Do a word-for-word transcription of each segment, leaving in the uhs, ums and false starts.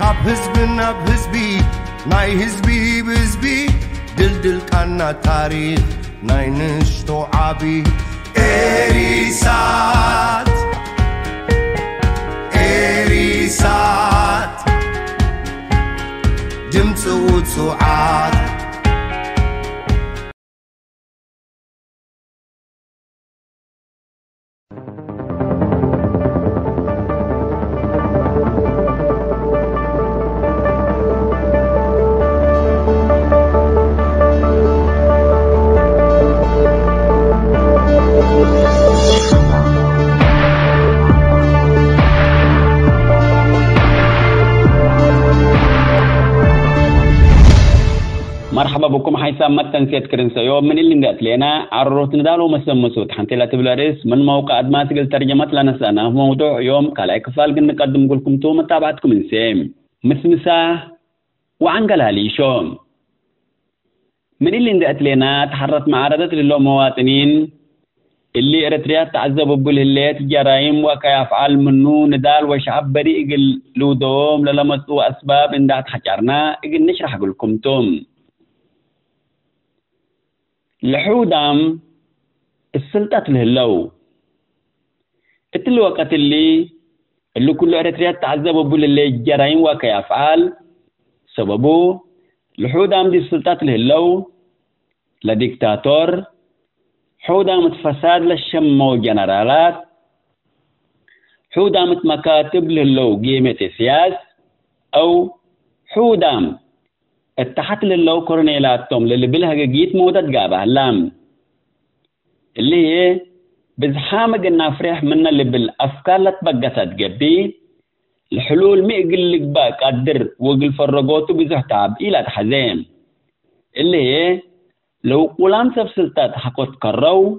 ካብ ህዝብን ናብ ህዝቢ ናይ ህዝቢ ብህዝቢ ድልድል ካና ታሪክ ናይ ንሽቶ ዓቢ ኤሪሳት ኤሪሳት ድምፅ ውፅዓት مرحبا بكم حيثا ما تنسيت كرنسا يوم من اللي قالت لنا عرّت ندالو مسمسوت حنتي لا تبلاريس من موقع أدمات قل ترجمات لنا سنة موضوع يوم كلا إكفال قلنا نقدم لكم توم متابعتكم نسيم مسمسة وعن قلالي شوم من اللي قالت لنا تحرّت معارضة للو مواطنين اللي إريتريا تعذبوا بالهلات جرائم وكيفعل منو ندال وشعب بريء قل لودوم للمسوا أسباب إن دعت حجرنا قل نشرح لكم توم لحودام السلطات الهلو اتل وقت اللي اللي كل اريتريا تعذبوا باللي جرائم وكي افعال سببو لحودام دي السلطات الهلو لديكتاتور حودام فساد للشمو جنرالات حودام مكاتب للو قيمة سياس او حودام التحت للو كورنيلاتهم للي بلها جيت موتت قابها لام اللي هي بزحامة قلنا فريح منا اللي بالأفكار لتبقتت قبي الحلول ميقل لقباك قدر وقل فرقوتو بزحتاب إلى تحزين اللي هي لو قولان سفسلتات حقوت قرروا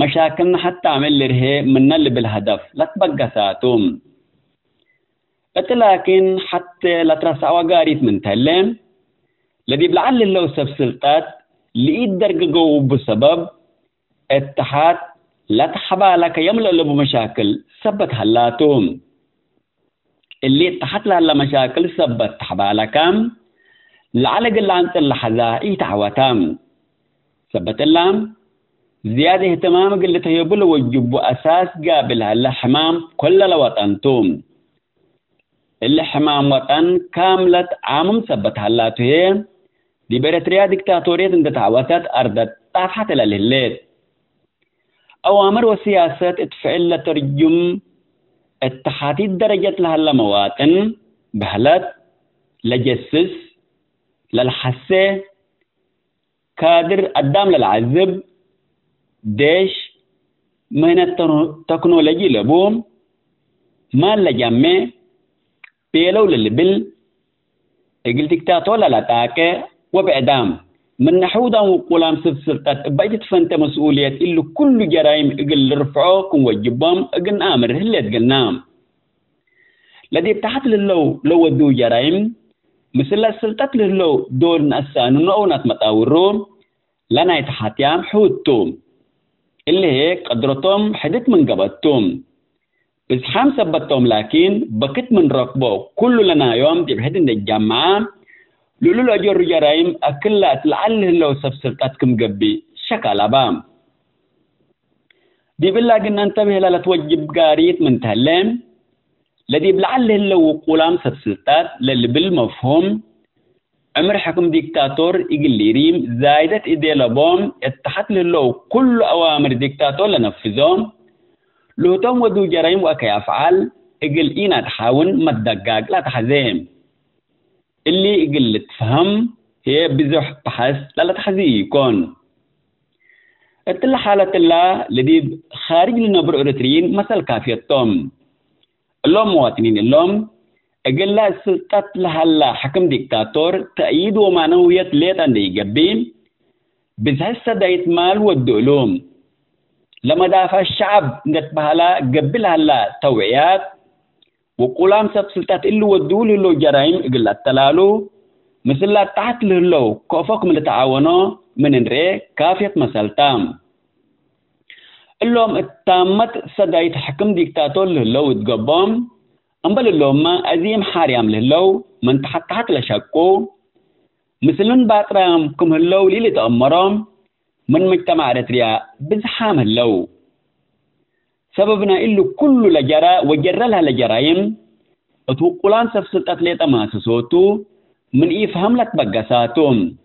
مشاكلنا حتى عمل لرهي منا اللي بالهدف لتبقتاتهم لكن حتى لترسع وقاريت من تهلم الذي بلعل اللو سبسلطات لقيت درققوا بسبب اتحاد لا تحبا لك يملأ له مشاكل سبت هلاتهم اللي اتحت لها مشاكل سبت تحبا لكم لعلق اللي عن تلحظة اي تعواتام سبت اللام زيادة اهتمام اللي تهيبول وجبوا اساس قابلها لحمام كل لوطنتم اللي حمام وطن كاملة عامم سبت هلاته دي بريتريا ديكتاتورية اند تعوتت أردت طافحت للهلات أوامر وسياسات اتفعل لترجم اتحاتي الدرجة لهلا مواطن بهلت لجسس للحسة كادر قدام للعذب ديش من التكنولوجي لبوم ما لجمع بيلو للبل اجل ديكتاتور للاتاكة وبإعدام من نحودا وقولام سلطات بايدت فانت مسؤوليات إلو كل جرائم اجل رفعوكم وجبهم اجل آمر هلات قلنام لدي بتاحت للو لو دو جرائم مثل السلطات للو دور نأسان ونقونات متاورو لنا يتحاتيام حودتم اللي هيك قدرتم حدت من قبضتم بس حام سبتهم لكن بكت من ركبه كل لنا يوم تبحث عند الجامعة لولو الأجر جرائم أكلت لعله لو سبسلطاتكم قبي شكال أبام دي بالله قلنا انتبه لا توجب قاريت من تهلم لدي بلعله لو قولام سبسلطات للي بالمفهوم أمر حكم ديكتاتور إجلي ريم زايدت إيدي لبوم اتحت للو كل أوامر ديكتاتور لنفذهم لو تم ودو جرائم وكي أفعال إجل إينا تحاول ما تدقاق لا تحزيم اللي إجل تفهم هي بزح بحث لا تحزي يكون اتلا حالة الله لدي خارج لنبر أريتريين مثل كافية التوم اللوم مواطنين اللوم إجل لا السلطات لهلا حكم ديكتاتور تأييد ومعنويات ليت عند يجبين بزهسة دايت مال والدولوم لما دافع الشعب نتبهلا قبلها لا توعيات وقولام سبسلطات اللي ودول اللو جرائم قلت تلالو مثل لا تحت للو كوفكم لتعاونوا من انري كافية مسالتام اللهم اتامت سدايت حكم ديكتاتور للو تقبام أمبل لوما أزيم حاري أمله لو من تحت تحت لشكو مثلون باترام كم هلو ليلة أمرام من مجتمع رتريا بزحام هلو سببنا إلو كل لجرى وجرى لها لجرائم أتوقلان سفسطة ليتا ما سسوتو من إفهم لك بقساتهم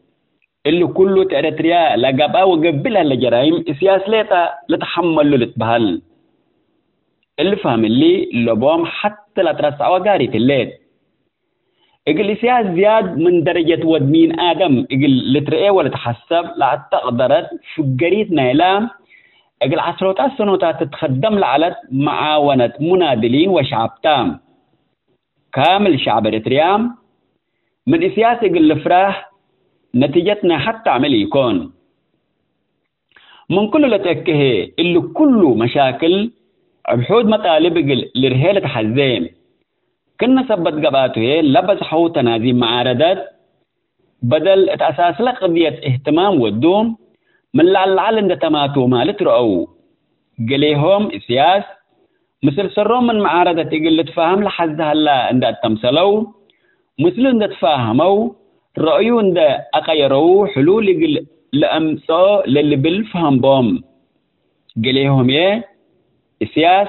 إلو كل تأرتريا لقبا وقبلها لجرائم إسياس ليتا لتحملوا لتبهل اللي فهم اللي لبوم حتى لا ترسع وقاري تليت اقل سياس زياد من درجة ودمين آدم اقل لترئي ولا تحسب لا تقدرت شقريت نايلام اقل عشرات السنوات تتخدم لعلت معاونة منادلين وشعب تام كامل شعب ريتريام من سياس اقل الفراح نتيجتنا حتى عمل يكون من كل لتأكهي اللي كله مشاكل عبحود مطالب لرهيلة حزيم كنا سبت قباته لبس حوت تنازيم معارضات بدل اتأساس لقضية اهتمام والدوم من لعلعل ان تماتو مالت رؤو قليهم اسياس مثل سرهم من معارضات يقل تفاهم لحز هلا ان تمثلو مثل ان تفاهموا رأيو ان اقيروا حلول يقل لأمسو للي بالفهم بهم قليهم ايه السياس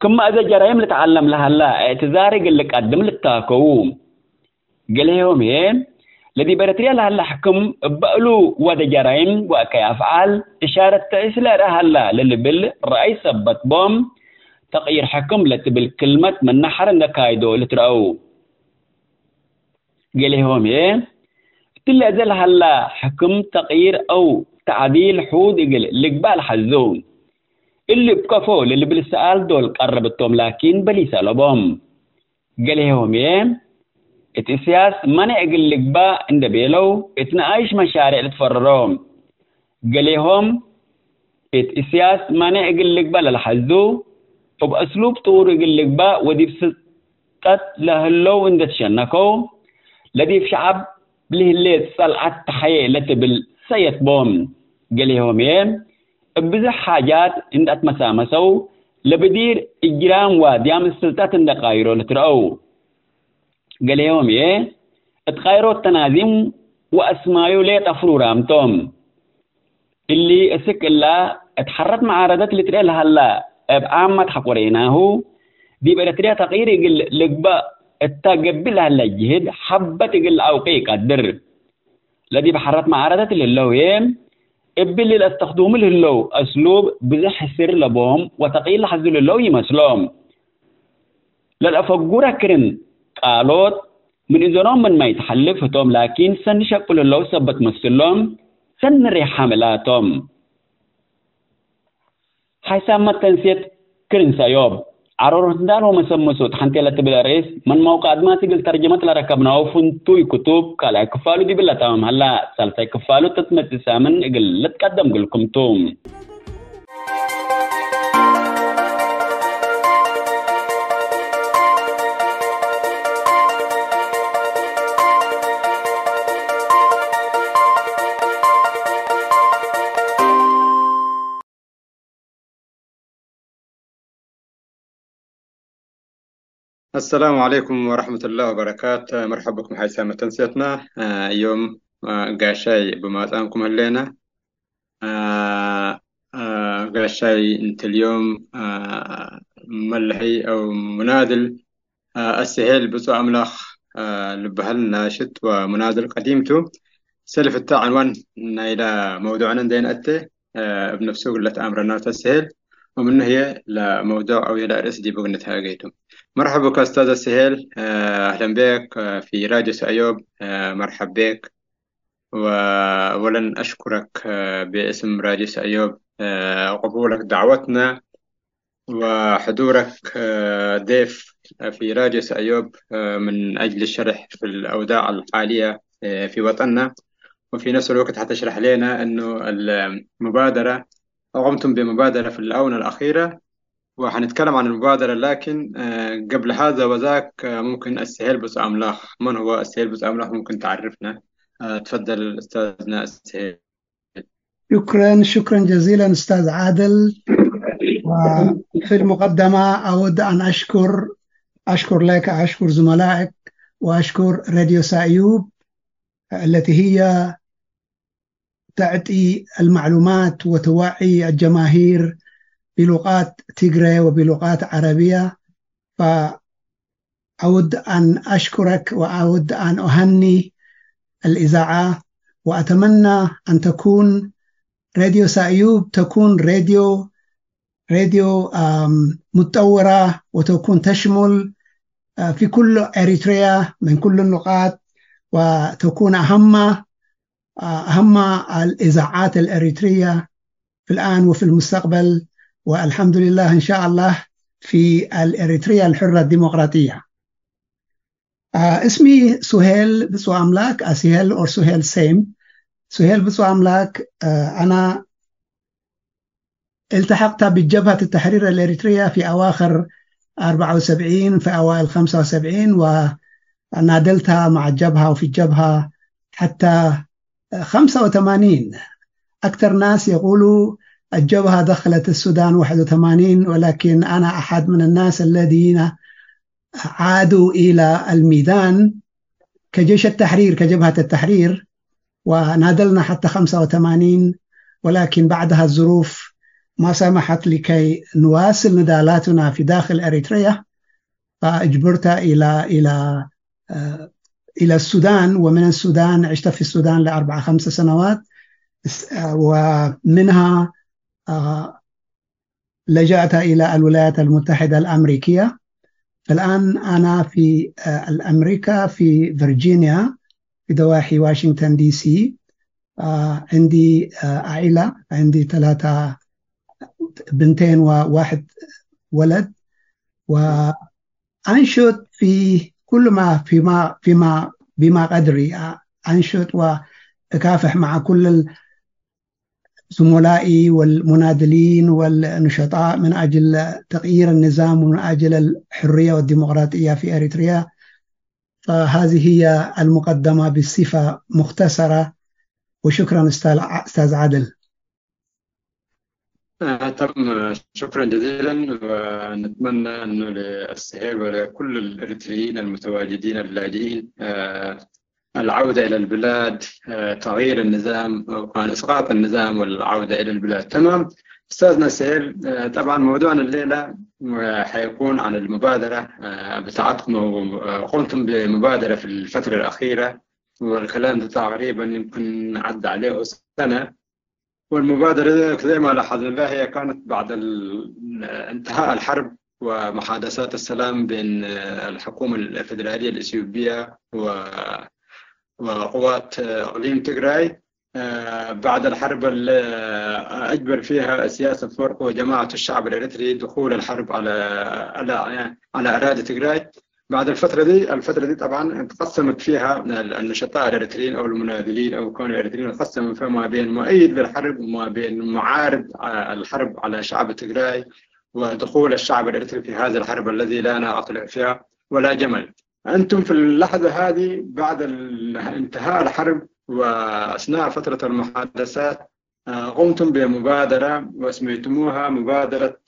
كما إذا جرائم لتعلم لها الله اعتذاري قل لك قدم للتاكوم قل لهم هين لدي برتريا لها الله حكم بقلو وذا جرائم وأكي أفعال إشارة تأسلا لها الله للي بالرئيس ثبت بوم تغيير حكم لتبل كلمة من نحر نكايدو لترأو قل لهم هين تلا إذا لها الله حكم تغيير أو تعديل حود قل لقبال حزون اللي بكفول اللي بالسؤال دول قربتهم لكن بلي سالبهم قالهم يا اتسياس مانع قل لك با اند بيلو اتناقش مشاريع لتفررهم قالهم اتسياس مانع قل لك با للحزو وباسلوب طور قل لك با ودي بسطت لهلو اند تشنكو لدي في شعب له اللي صلعت تحيه لتبل سيت بوم قالهم يا بزح حاجات إن أتمسامسو لبدير إجرام واديام السلطات إن دقايرو لترأو قال لهم إيه اتقايرو التنازيم وأسمايو ليه تفرورامتهم اللي أسك الله اتحرت معارضات لترأي لها الله بعامة حقوريناهو دي بلتريا تقيري قل لقبا اتقبلها للجهد حبة قل أوقي قدر لدي بحرت معارضات اللي إيه إبلي لأستخدم اللو أسلوب بزح سر لبهم وتقيل لحظ اللو يمسلهم للأفجورة كرن قالوت من إذنهم من ما يتحلفتهم لكن سن شكل اللو سبت مسلهم سن ريح حملاتهم حسام التنسيت كرن سيوب عرورهن دارو مسمسو تحنتي لتبلا رئيس من موقع ما تقل ترجمت لركبناو فنتوي كتب كالا كفالو دي بلا تمام هلا سالسا كفالو تتمت سامن اقل لتقدم قلكم توم السلام عليكم ورحمة الله وبركاته. مرحبا بكم حسام تنسيتنا يوم قاشاي بماتانكم هلينا قاشاي انت اليوم ملحي او منادل السهيل بسوء املاخ لبهل ناشط ومنادل قديمته سلف التا عنوان الى موضوعنا دين اتي بنفسه قلت امرنا السهيل ومن هي لموضوع او الى رأس دي بغنتها قيتم. مرحبا بك أستاذ السهيل، أهلا بك في راديو سأيوب، مرحبا بك. وأولا أشكرك باسم راديو سأيوب قبولك دعوتنا وحضورك ضيف في راديو سأيوب من أجل الشرح في الأوضاع الحالية في وطننا، وفي نفس الوقت حتشرح لنا أنه المبادرة قمتم بمبادرة في الآونة الأخيرة وحنتكلم عن المبادرة، لكن قبل هذا وذاك ممكن السهيل بسوء أملاخ، من هو السهيل بسوء أملاخ؟ ممكن تعرفنا؟ تفضل أستاذنا السهيل. شكرا شكرا جزيلا أستاذ عادل. وفي المقدمة أود أن أشكر أشكر لك، أشكر زملائك، وأشكر راديو سأيوب التي هي تعطي المعلومات وتوعي الجماهير بلغات تيغراي وبلغات عربية. فأود أن أشكرك وأود أن أهني الإذاعة، وأتمنى أن تكون راديو سأيوب تكون راديو راديو متطورة وتكون تشمل في كل إريتريا من كل النقاط، وتكون أهم أهم الإذاعات الإريترية في الآن وفي المستقبل، والحمد لله إن شاء الله في الإريتريا الحرة الديمقراطية. اسمي سهيل بسوع أملاك، أسهيل أو سهيل سيم. سهيل بسوع أملاك، أنا التحقت بجبهة التحرير الإريترية في أواخر أربعة وسبعين في أوائل خمسة وسبعين، ونادلتها مع الجبهة وفي الجبهة حتى خمسة وثمانين. أكثر ناس يقولوا الجبهة دخلت السودان واحد وثمانين، ولكن أنا أحد من الناس الذين عادوا إلى الميدان كجيش التحرير كجبهة التحرير، ونادلنا حتى خمسة وثمانين، ولكن بعدها الظروف ما سمحت لكي نواصل نضالاتنا في داخل إريتريا، فأجبرت إلى إلى إلى السودان، ومن السودان عشت في السودان لأربع خمس سنوات، ومنها لجأت إلى الولايات المتحدة الأمريكية. الآن أنا في الأمريكا في فرجينيا في ضواحي واشنطن دي سي. عندي عائلة، عندي ثلاثة بنتين وواحد ولد، وأنشد في كل ما فيما فيما بما قدري، أنشد وأكافح مع كل زملائي والمنادلين والنشطاء من أجل تغيير النظام ومن أجل الحرية والديمقراطية في إريتريا. فهذه هي المقدمة بصفة مختصرة، وشكرا أستاذ عادل. تم، شكرا جزيلا، ونتمنى انه للسهيل ولكل الاريتريين المتواجدين اللاجئين العوده الى البلاد، تغيير النظام وعن اسقاط النظام والعوده الى البلاد. تمام استاذنا سهيل، طبعا موضوعنا الليله حيكون عن المبادره بتاعتكم، وقمتم بمبادره في الفتره الاخيره، والكلام ده تقريبا يمكن عدى عليه سنه. والمبادرة زي ما لاحظنا بها هي كانت بعد انتهاء الحرب ومحادثات السلام بين الحكومة الفيدرالية الإثيوبية وقوات إقليم تيغراي، بعد الحرب اللي أجبر فيها سياسة فرق وجماعة الشعب الإريتري دخول الحرب على على على أراضي تيغراي. بعد الفترة دي الفترة دي طبعا انقسمت فيها النشطاء الاريتريين او المناضلين او كانوا الاريتريين، انقسموا فما بين مؤيد للحرب وما بين معارض الحرب على شعب تيغراي، ودخول الشعب الاريتري في هذه الحرب الذي لا ناطلع فيها ولا جمل. انتم في اللحظة هذه بعد انتهاء الحرب واثناء فترة المحادثات قمتم بمبادرة وسميتموها مبادرة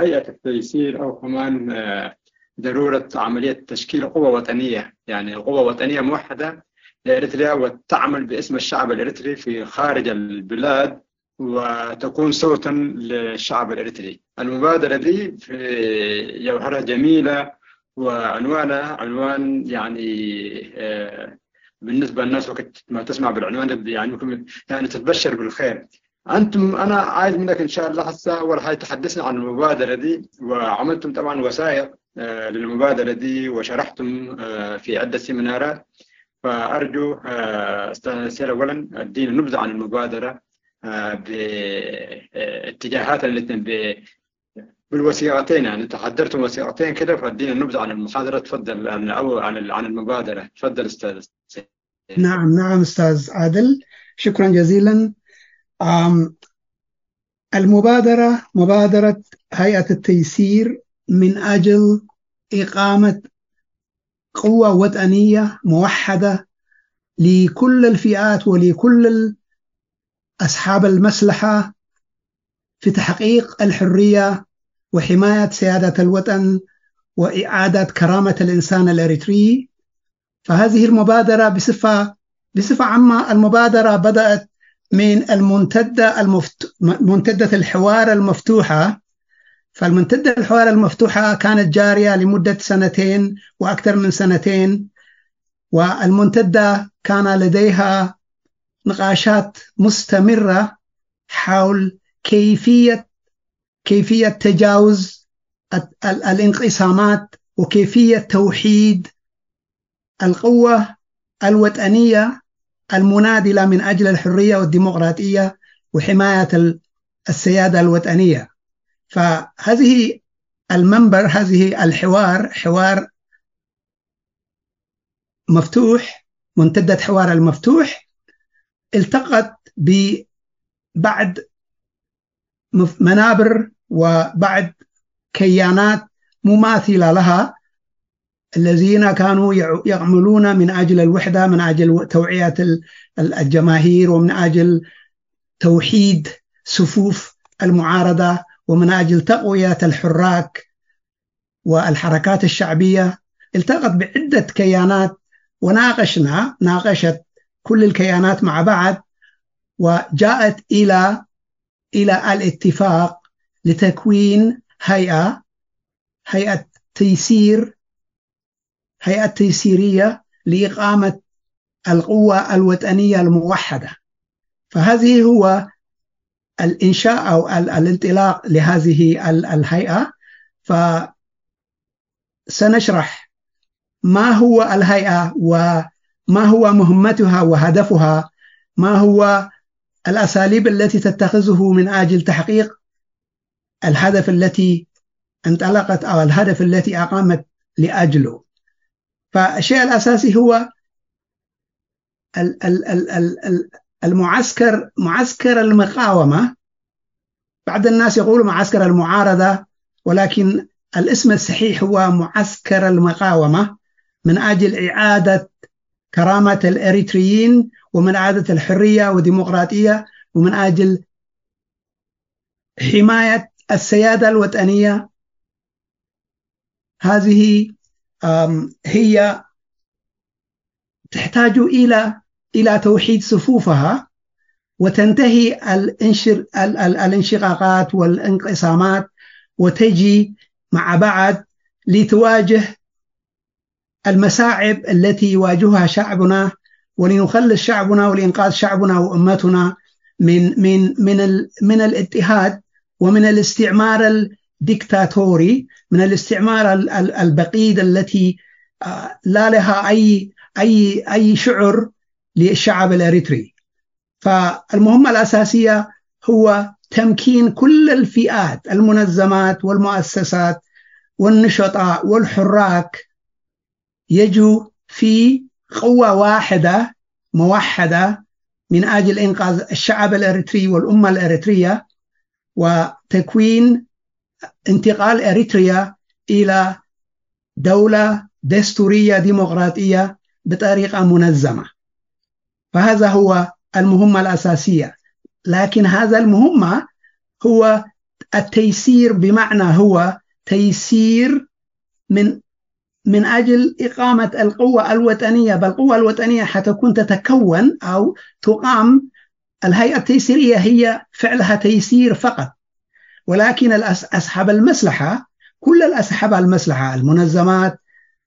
هيئة التيسير، أو كمان ضرورة عملية تشكيل قوة وطنية، يعني قوة وطنية موحدة لإريتريا وتعمل باسم الشعب الإريتري في خارج البلاد وتكون صوتا للشعب الإريتري. المبادرة دي في جوهرها جميلة، وعنوانها عنوان يعني بالنسبة للناس وقت ما تسمع بالعنوان يعني يعني تتبشر بالخير. أنتم أنا عايز منك إن شاء الله هسه أول حاجة تحدثنا عن المبادرة دي، وعملتم طبعا وثائق آه للمبادرة دي وشرحتم آه في عدة سيمينارات، فأرجو آه أستاذ سهيل أولا أدينا نبذة عن المبادرة آه باتجاهاتها الاثنين بالوثيقتين، يعني تحضرتم وثيقتين كده، فأدينا نبذة عن المحاضرة. تفضل عن عن عن المبادرة، تفضل أستاذ سهيل. نعم نعم أستاذ عادل، شكرا جزيلا. المبادرة مبادرة هيئة التيسير من أجل إقامة قوة وطنية موحدة لكل الفئات ولكل أصحاب المصلحة في تحقيق الحرية وحماية سيادة الوطن وإعادة كرامة الإنسان الإريتريي. فهذه المبادرة بصفة بصفة عامة، المبادرة بدأت من المنتدى المفت... منتدى الحوار المفتوحة. فالمنتدى الحوار المفتوحة كانت جارية لمدة سنتين وأكثر من سنتين، والمنتدى كان لديها نقاشات مستمرة حول كيفية كيفية تجاوز الانقسامات وكيفية توحيد القوة الوطنية المنادلة من أجل الحرية والديمقراطية وحماية السيادة الوطنية. فهذه المنبر، هذه الحوار، حوار مفتوح، منتدى الحوار المفتوح، التقت ببعض منابر وبعض كيانات مماثلة لها الذين كانوا يعملون من أجل الوحدة، من أجل توعية الجماهير، ومن أجل توحيد صفوف المعارضة، ومن أجل تقوية الحراك والحركات الشعبية. التقت بعدة كيانات وناقشنا ناقشت كل الكيانات مع بعض، وجاءت إلى إلى الاتفاق لتكوين هيئة هيئة تيسير هيئة تيسيرية لإقامة القوة الوطنية الموحدة. فهذه هو الإنشاء أو الانطلاق لهذه الهيئة. فسنشرح ما هو الهيئة وما هو مهمتها وهدفها، ما هو الأساليب التي تتخذه من أجل تحقيق الهدف التي انطلقت أو الهدف التي أقامت لأجله. فالشيء الأساسي هو المعسكر معسكر المقاومة. بعض الناس يقولوا معسكر المعارضة، ولكن الاسم الصحيح هو معسكر المقاومة، من أجل إعادة كرامة الإريتريين، ومن إعادة الحرية والديمقراطية، ومن أجل حماية السيادة الوطنية. هذه هي تحتاج إلى إلى توحيد صفوفها، وتنتهي الانشر... الانشقاقات والانقسامات، وتجي مع بعض لتواجه المصاعب التي يواجهها شعبنا، ولنخلص شعبنا ولإنقاذ شعبنا وأمتنا من من من ال... من الاضطهاد ومن الاستعمار الديكتاتوري، من الاستعمار البقيد التي لا لها أي أي أي شعور للشعب الإريتري. فالمهمة الأساسية هو تمكين كل الفئات، المنظمات والمؤسسات والنشطاء والحراك، يجوا في قوة واحدة موحدة من أجل إنقاذ الشعب الإريتري والأمة الإريترية، وتكوين انتقال إريتريا إلى دولة دستورية ديمقراطية بطريقة منظمة. فهذا هو المهمة الأساسية. لكن هذا المهمة هو التيسير، بمعنى هو تيسير من من أجل إقامة القوة الوطنية. بالقوة الوطنية حتكون تتكون أو تقام، الهيئة التيسيرية هي فعلها تيسير فقط، ولكن أصحاب المصلحة، كل الأصحاب المصلحة، المنظمات،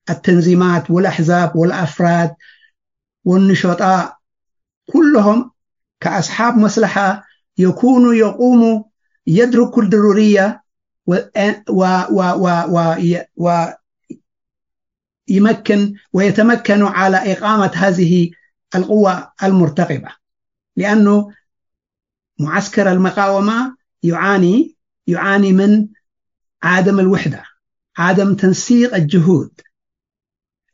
التنظيمات والأحزاب والأفراد والنشطاء، كلهم كأصحاب مصلحة يكونوا يقوموا يدركوا الضرورية ويمكن ويتمكنوا على إقامة هذه القوة المرتقبة، لأنه معسكر المقاومة يعاني يعاني من عدم الوحدة، عدم تنسيق الجهود،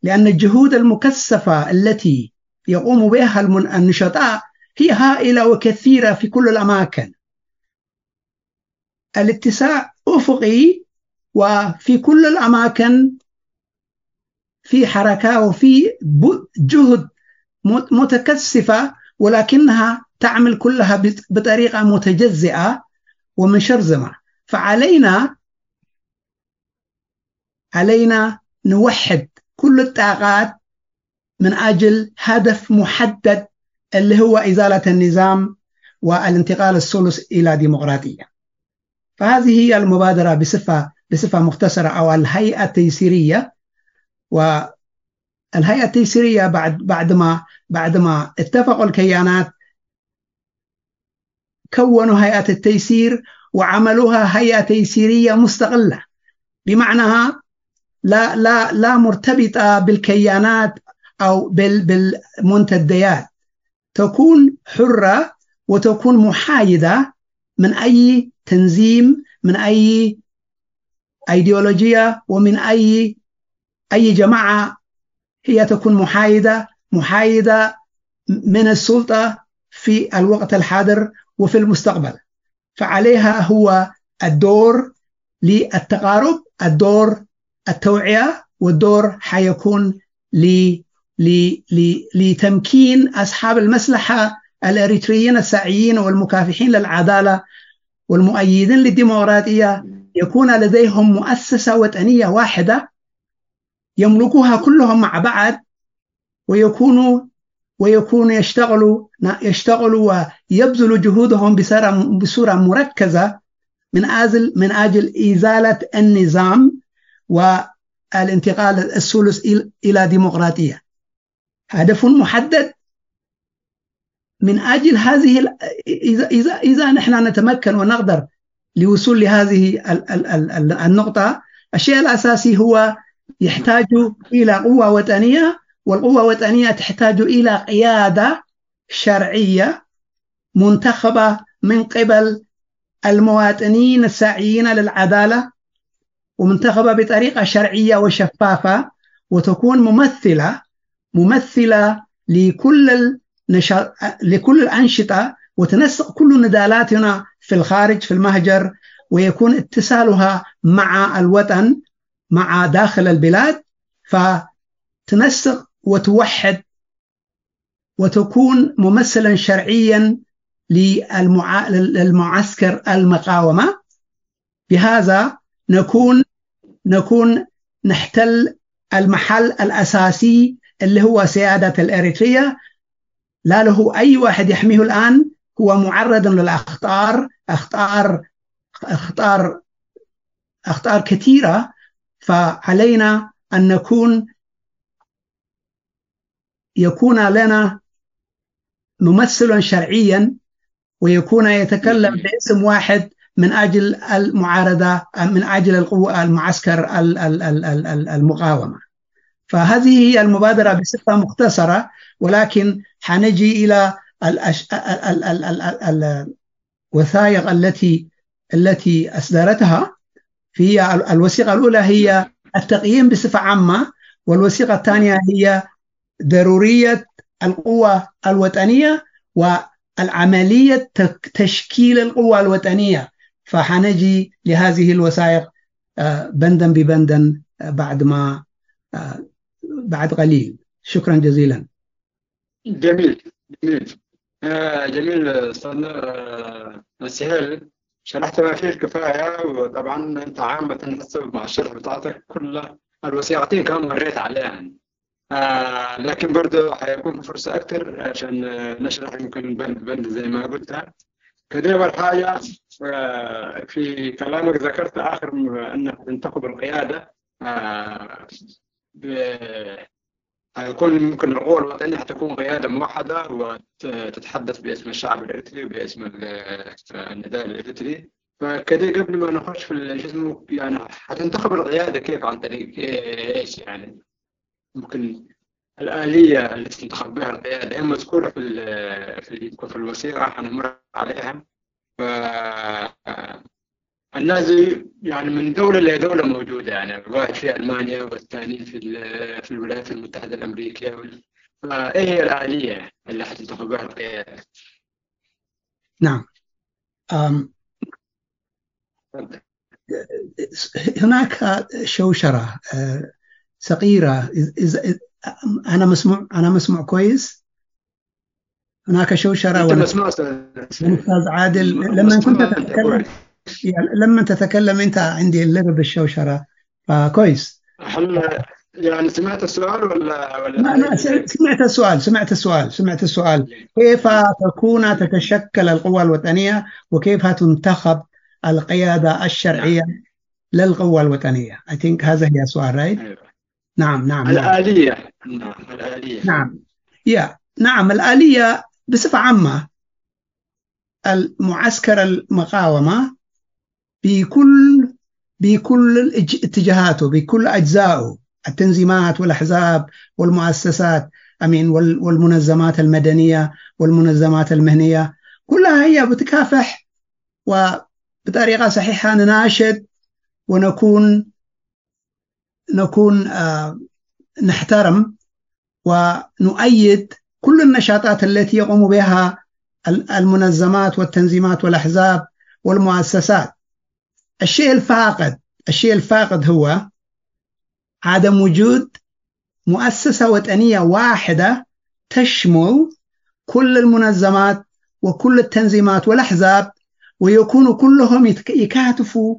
لأن الجهود المكثفة التي يقوم بها النشطاء هي هائلة وكثيرة في كل الأماكن. الاتساع أفقي، وفي كل الأماكن في حركة وفي جهد متكثفة، ولكنها تعمل كلها بطريقة متجزئة ومنشرزمة. فعلينا علينا نوحد كل الطاقات من أجل هدف محدد اللي هو إزالة النظام والانتقال السلس إلى ديمقراطية. فهذه هي المبادرة بصفة, بصفة مختصرة، أو الهيئة التيسيرية. والهيئة التيسيرية بعد بعدما بعدما اتفقوا الكيانات كونوا هيئة التيسير وعملوها هيئة تيسيرية مستقلة، بمعنىها لا لا لا مرتبطة بالكيانات أو بالمنتديات، تكون حرة وتكون محايدة من أي تنظيم، من أي أيديولوجية، ومن أي أي جماعة. هي تكون محايدة محايدة من السلطة في الوقت الحاضر وفي المستقبل. فعليها هو الدور للتقارب، الدور التوعية، والدور حيكون ل لتمكين أصحاب المصلحة الأريتريين الساعيين والمكافحين للعدالة والمؤيدين للديمقراطية يكون لديهم مؤسسة وطنية واحدة يملكوها كلهم مع بعض، ويكونوا ويكونوا يشتغلوا يشتغلوا ويبذلوا جهودهم بصورة مركزة من أجل من أجل إزالة النظام والانتقال السلس إلى ديمقراطية. هدف محدد. من أجل هذه إذا, إذا, إذا نحن نتمكن ونقدر لوصول لهذه النقطة، الشيء الأساسي هو يحتاج إلى قوة وطنية، والقوة الوطنية تحتاج إلى قيادة شرعية منتخبة من قبل المواطنين الساعيين للعدالة، ومنتخبة بطريقة شرعية وشفافة، وتكون ممثلة ممثلة لكل النشاط لكل الأنشطة، وتنسق كل ندالاتنا في الخارج في المهجر، ويكون اتصالها مع الوطن مع داخل البلاد، فتنسق وتوحد وتكون ممثلا شرعيا للمع... للمعسكر المقاومة. بهذا نكون نكون نحتل المحل الأساسي اللي هو سيادة الأريتريا. لا له أي واحد يحميه الآن، هو معرض للأخطار أخطار أخطار أخطار كثيرة. فعلينا أن نكون يكون لنا ممثلا شرعيا، ويكون يتكلم باسم واحد من أجل المعارضة، من أجل القوة المعسكر المقاومة. فهذه هي المبادرة بصفة مختصرة، ولكن حنجي إلى الوثائق التي التي أصدرتها. هي الوثيقة الأولى هي التقييم بصفة عامة، والوثيقة الثانية هي ضرورية القوة الوطنية والعملية تشكيل القوة الوطنية. فحنجي لهذه الوثائق بندا ببندا بعد ما بعد قليل. شكرا جزيلا. جميل جميل آه جميل استاذ نسهل، شرحت ما فيه الكفايه، وطبعا انت عامه حسب مع الشرح بتاعتك كل الوثائقتين كمان مريت عليها، آه لكن برضه حيكون فرصه اكثر عشان نشرح يمكن بند بند زي ما قلت. كده حاجه آه في كلامك ذكرت اخر انك تنتخب القياده، آه هيكون ممكن القوة الوطنية حتكون قيادة موحدة وتتحدث باسم الشعب الإريتري وباسم النداء الإريتري. فكده قبل ما نخش في الجزء يعني هتنتخب القيادة كيف، عن طريق إيش يعني؟ ممكن الآلية اللي تنتخب بها القيادة إما مذكورة في ال في الوثيقة هنمر عليها. ف الناس يعني من دولة لدولة موجودة، يعني واحد في ألمانيا والثاني في في الولايات المتحدة الأمريكية. فإيه هي الآلية اللي حتنتخب بها القيادة؟ نعم، أم هناك شوشرة صغيرة. أنا مسموع أنا مسموع كويس. هناك شوشرة. أنت مسموع أستاذ عادل لما كنت تتكلم. لما تتكلم أنت عندي اللغة بالشوشرة، فكويس. هل يعني سمعت السؤال ولا ولا ما أنا سمعت السؤال سمعت السؤال سمعت السؤال كيف تكون تتشكل القوى الوطنية وكيف تنتخب القيادة الشرعية للقوى الوطنية؟ I think هذا هي السؤال right. أيوة. نعم نعم الآلية نعم الآلية نعم يا نعم الآلية بصفة عامة المعسكر المقاومة بكل بكل اتجاهاته بكل أجزائه التنظيمات والأحزاب والمؤسسات أمين والمنظمات المدنية والمنظمات المهنية كلها هي بتكافح وبطريقة صحيحة نناشد ونكون نكون آه نحترم ونؤيد كل النشاطات التي يقوم بها المنظمات والتنظيمات والأحزاب والمؤسسات. الشيء الفاقد الشيء الفاقد هو عدم وجود مؤسسة وطنية واحدة تشمل كل المنظمات وكل التنظيمات والأحزاب ويكونوا كلهم يكاتفوا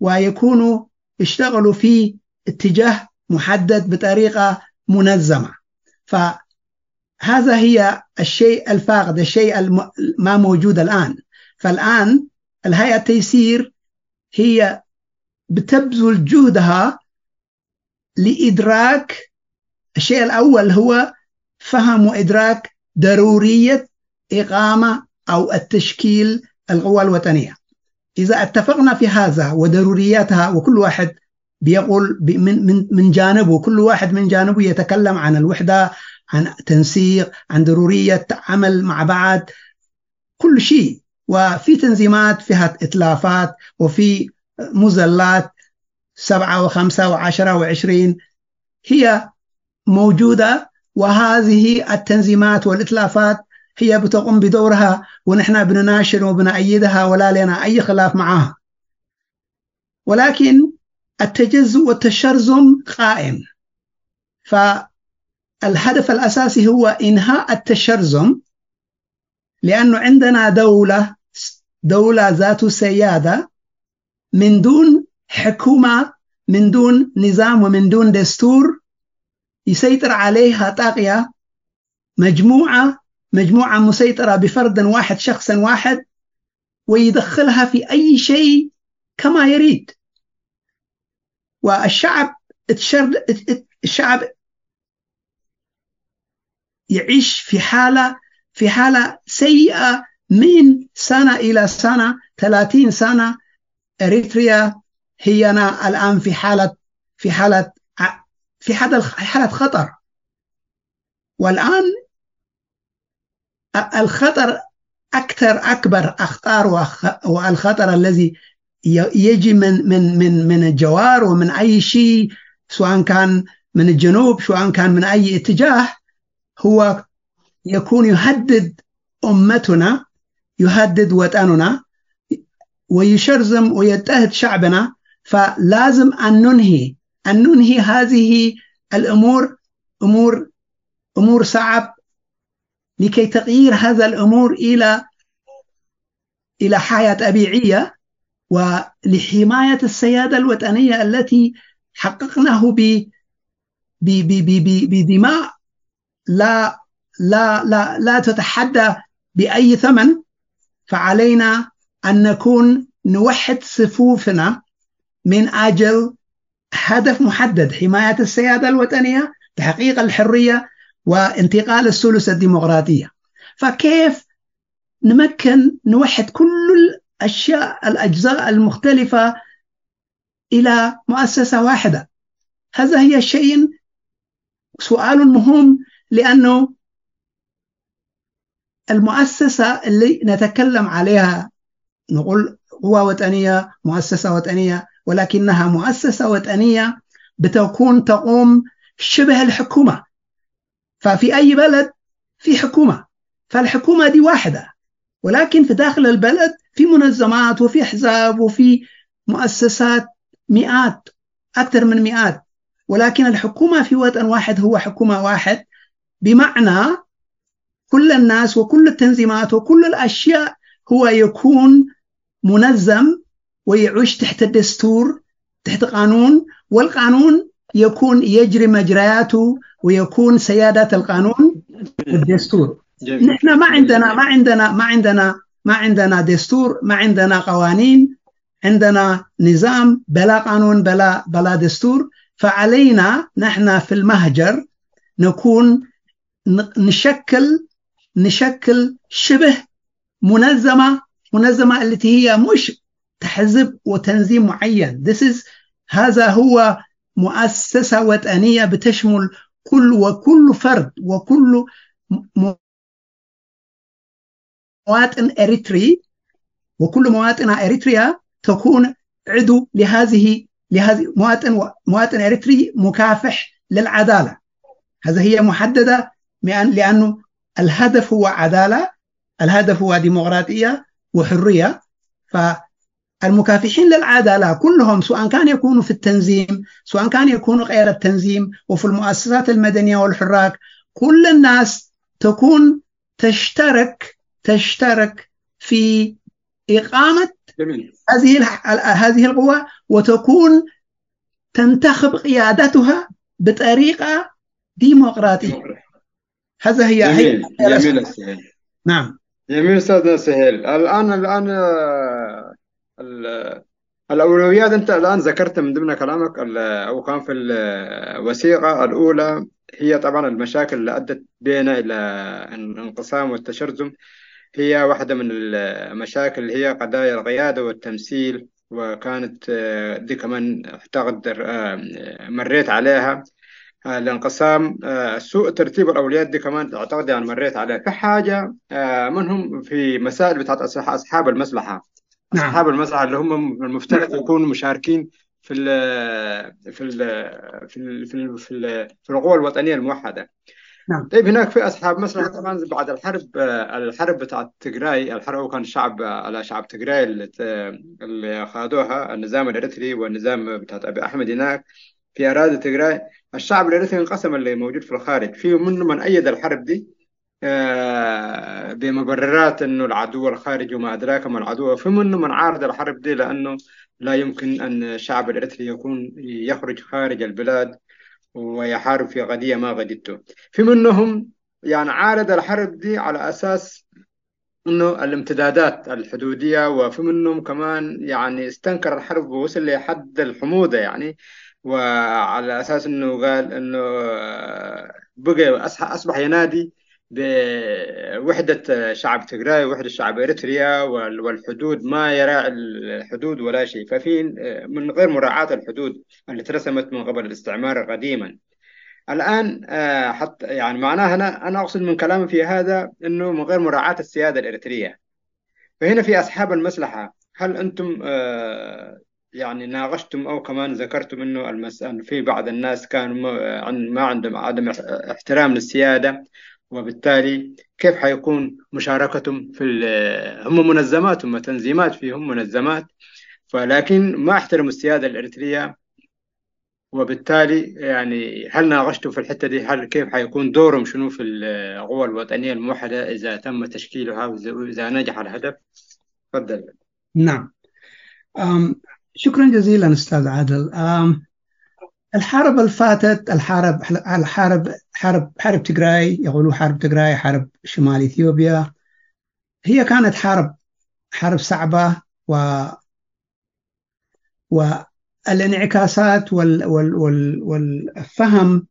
ويكونوا يشتغلوا في اتجاه محدد بطريقة منظمة. فهذا هي الشيء الفاقد الشيء الم... ما موجود الآن. فالآن الهيئة التيسير هي بتبذل جهدها لإدراك الشيء الأول هو فهم وإدراك ضرورية إقامة أو التشكيل القوى الوطنية. إذا اتفقنا في هذا وضرورياتها وكل واحد بيقول من من من جانبه كل واحد من جانبه يتكلم عن الوحدة عن تنسيق عن ضرورية عمل مع بعض كل شيء وفي تنظيمات فيها إتلافات وفي مزلات سبعة وخمسة وعشرة وعشرين هي موجودة وهذه التنظيمات والإتلافات هي بتقوم بدورها ونحن بنناشر وبنأيدها ولا لنا أي خلاف معها. ولكن التجزؤ والتشرذم قائم. فالهدف الأساسي هو إنهاء التشرذم لأنه عندنا دولة دولة ذات سيادة من دون حكومة من دون نظام ومن دون دستور يسيطر عليها طاغية مجموعة مجموعة مسيطرة بفرد واحد شخص واحد ويدخلها في أي شيء كما يريد. والشعب الشعب يعيش في حالة في حالة سيئة من سنة إلى سنة ثلاثين سنة. إريتريا هي أنا الآن في حالة في حالة في حالة خطر. والآن الخطر أكثر أكبر أخطار والخطر الذي يجي من من من من الجوار ومن أي شيء سواء كان من الجنوب سواء كان من أي اتجاه هو يكون يهدد أمتنا يهدد وطننا ويشرذم ويضطهد شعبنا. فلازم أن ننهي أن ننهي هذه الأمور أمور أمور صعب لكي تغيير هذا الأمور إلى إلى حياة طبيعية ولحماية السيادة الوطنية التي حققناه بدماء لا لا لا لا تتحدى بأي ثمن. فعلينا أن نكون نوحد صفوفنا من أجل هدف محدد حماية السيادة الوطنية تحقيق الحرية وانتقال الثلث الديمقراطية. فكيف نمكن نوحد كل الأشياء الأجزاء المختلفة إلى مؤسسة واحدة؟ هذا هي شيء سؤال مهم لأنه المؤسسة اللي نتكلم عليها نقول قوى وطنية مؤسسة وطنية ولكنها مؤسسة وطنية بتكون تقوم شبه الحكومة. ففي أي بلد في حكومة فالحكومة دي واحدة ولكن في داخل البلد في منظمات وفي أحزاب وفي مؤسسات مئات أكثر من مئات ولكن الحكومة في وطن واحد هو حكومة واحد بمعنى كل الناس وكل التنظيمات وكل الأشياء هو يكون منظم ويعيش تحت الدستور تحت قانون والقانون يكون يجري مجرياته ويكون سيادة القانون والدستور. نحن ما عندنا ما عندنا ما عندنا ما عندنا دستور، ما عندنا قوانين، عندنا نظام بلا قانون بلا بلا دستور. فعلينا نحن في المهجر نكون نشكل نشكل شبه منظمة منظمة التي هي مش تحزب وتنظيم معين. This is هذا هو مؤسسة وطنية بتشمل كل وكل فرد وكل مواطن إريتري وكل مواطنة إريتريا تكون عضو لهذه لهذه مواطن مواطن إريتري مكافح للعدالة. هذا هي محددة لأنه الهدف هو عدالة، الهدف هو ديمقراطية وحرية. فالمكافحين للعدالة كلهم سواء كان يكونوا في التنظيم سواء كان يكونوا غير التنظيم وفي المؤسسات المدنية والحراك، كل الناس تكون تشترك تشترك في إقامة هذه هذه القوى وتكون تنتخب قيادتها بطريقة ديمقراطية. هذا هي جميل هي جميل سهيل. نعم جميل أستاذنا سهيل. الآن الآن الأولويات أنت الآن ذكرت من ضمن كلامك أو كان في الوثيقة الأولى هي طبعا المشاكل اللي أدت بنا إلى الانقسام والتشرذم، هي واحدة من المشاكل اللي هي قضايا القيادة والتمثيل، وكانت دي كمان أعتقد مريت عليها. الانقسام، سوء ترتيب الأولويات دي كمان أعتقد أنا مريت عليها. في حاجة منهم في مسائل بتاعت أصحاب المصلحة، أصحاب المصلحة اللي هم المفترض يكونوا مشاركين في ال في ال في ال في ال في, ال في القوى الوطنية الموحدة. نعم. طيب هناك في أصحاب مصلحة طبعا بعد الحرب الحرب بتاعت تجراي، الحرب كان شعب على شعب تجراي اللي, اللي خاضوها النظام الإريتري والنظام بتاعت أبي أحمد. هناك في أراضي تجراي الشعب الإريتري انقسم اللي موجود في الخارج، في منه من أيد الحرب دي بمبررات إنه العدو الخارجي وما أدراك ما العدو، وفي منه من عارض الحرب دي لأنه لا يمكن أن الشعب الإريتري يكون يخرج خارج البلاد ويحارب في قضية ما قضيته. في منهم يعني عارض الحرب دي على أساس إنه الامتدادات الحدودية، وفي منهم كمان يعني استنكر الحرب ووصل لحد الحموضة يعني، وعلى أساس إنه قال إنه بقي أصبح ينادي بوحدة شعب تجراي ووحدة شعب إريتريا والحدود، ما يراعي الحدود ولا شيء، ففي من غير مراعاة الحدود التي رسمت من قبل الاستعمار قديما. الآن حتى يعني معناها أنا أنا أقصد من كلامي في هذا إنه من غير مراعاة السيادة الإريترية. فهنا في أصحاب المصلحة، هل أنتم يعني ناقشتم أو كمان ذكرتم إنه المسألة في بعض الناس كانوا ما عندهم عدم احترام للسيادة، وبالتالي كيف حيكون مشاركتهم في هم منظمات هم تنظيمات فيهم منظمات، فلكن ما احترموا السيادة الإريترية، وبالتالي يعني هل ناقشتوا في الحتة دي؟ هل كيف حيكون دورهم شنو في القوى الوطنية الموحدة إذا تم تشكيلها وإذا نجح الهدف؟ تفضل. نعم شكرا جزيلا أستاذ عادل. الحرب الفاتت، الحرب الحرب حرب حرب تجراي، يقولوا حرب تجراي حرب شمال إثيوبيا، هي كانت حرب حرب صعبة و والانعكاسات وال وال وال والفهم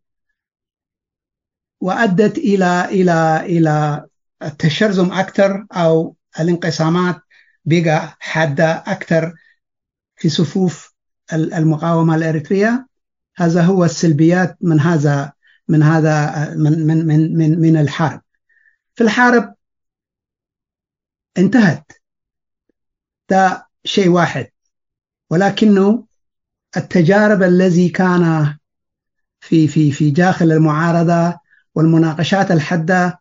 وأدت إلى إلى إلى التشرذم أكثر أو الانقسامات بقى حادة أكثر في صفوف المقاومة الإريترية. هذا هو السلبيات من هذا من هذا من من من من الحرب. في الحرب انتهت، ده شيء واحد، ولكنه التجارب الذي كان في في في داخل المعارضة والمناقشات الحادة،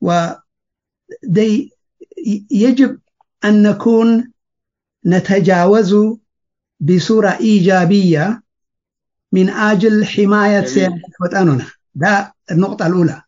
ودي يجب أن نكون نتجاوز بصورة إيجابية من أجل حماية سيادة وطننا. ده النقطة الأولى.